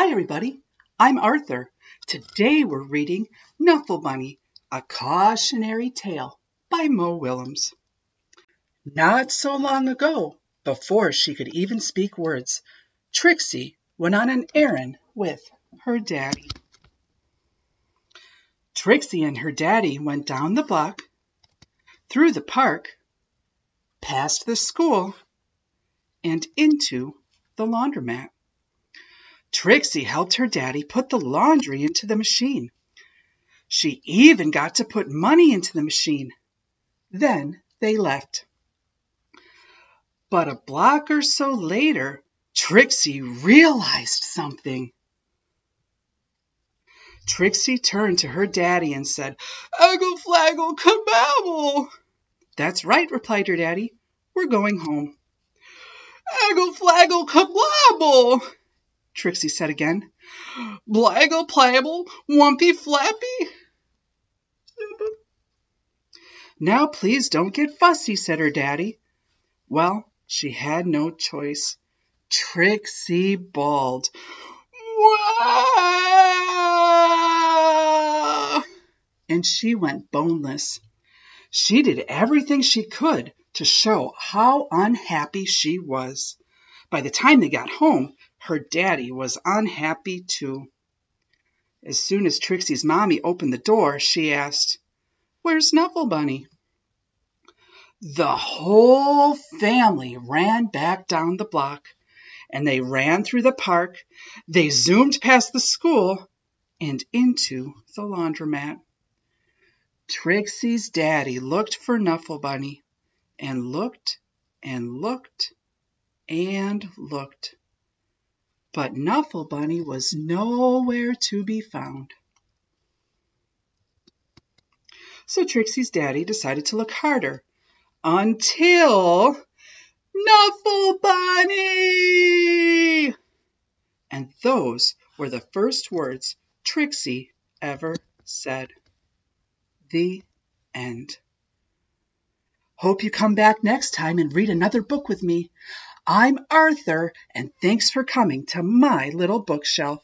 Hi everybody, I'm Arthur. Today we're reading Knuffle Bunny, A Cautionary Tale by Mo Willems. Not so long ago, before she could even speak words, Trixie went on an errand with her daddy. Trixie and her daddy went down the block, through the park, past the school, and into the laundromat. Trixie helped her daddy put the laundry into the machine. She even got to put money into the machine. Then they left. But a block or so later, Trixie realized something. Trixie turned to her daddy and said, "Eggle flaggle kababble." "That's right," replied her daddy. "We're going home." "Eggle flaggle kablabble," Trixie said again. "Blaggle plabble, wumpy flappy." "Now please don't get fussy," said her daddy. Well, she had no choice. Trixie bawled, "Wah!" and she went boneless. She did everything she could to show how unhappy she was. By the time they got home, her daddy was unhappy too. As soon as Trixie's mommy opened the door, she asked, "Where's Knuffle Bunny?" The whole family ran back down the block, and they ran through the park. They zoomed past the school and into the laundromat. Trixie's daddy looked for Knuffle Bunny and looked and looked and looked. But Knuffle Bunny was nowhere to be found. So Trixie's daddy decided to look harder until "Knuffle Bunny!" And those were the first words Trixie ever said. The end. Hope you come back next time and read another book with me. I'm Arthur, and thanks for coming to my little bookshelf.